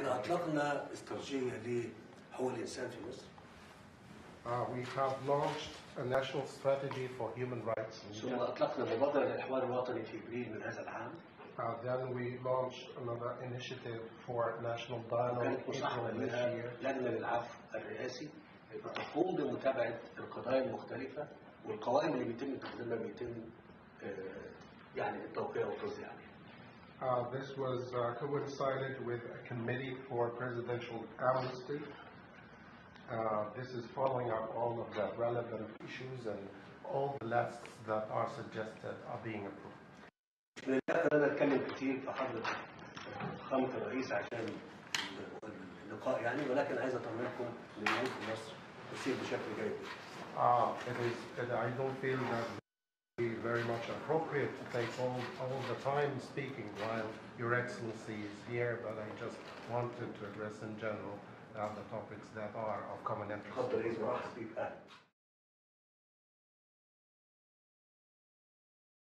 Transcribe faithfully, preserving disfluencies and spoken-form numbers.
احنا اطلقنا استراتيجيه لحقوق الانسان في مصر. Uh, we have launched a national strategy for human rights. So أطلقنا مبادرة للحوار الوطني في أبريل من هذا العام. Then we launched another initiative for national dialogue this year. لجنة للعفو الرئاسي بتقوم بمتابعة القضايا المختلفة والقوائم اللي بيتم تقديمها بيتم يعني التوقيع والتوزيع عليها. This was uh, coincided with a committee for presidential amnesty. Uh, this is following up all of the relevant issues and all the lists that are suggested are being approved. أنا أتكلم كتير في حضرة خامة الرئيس عشان اللقاء يعني ولكن عايز أطمنكم إن الأمور في مصر تسير بشكل جيد. Ah, it is. I don't feel that it would be very much appropriate to take all all the time speaking while Your Excellency is here, but I just wanted to address in general. And the topics that are of common interest.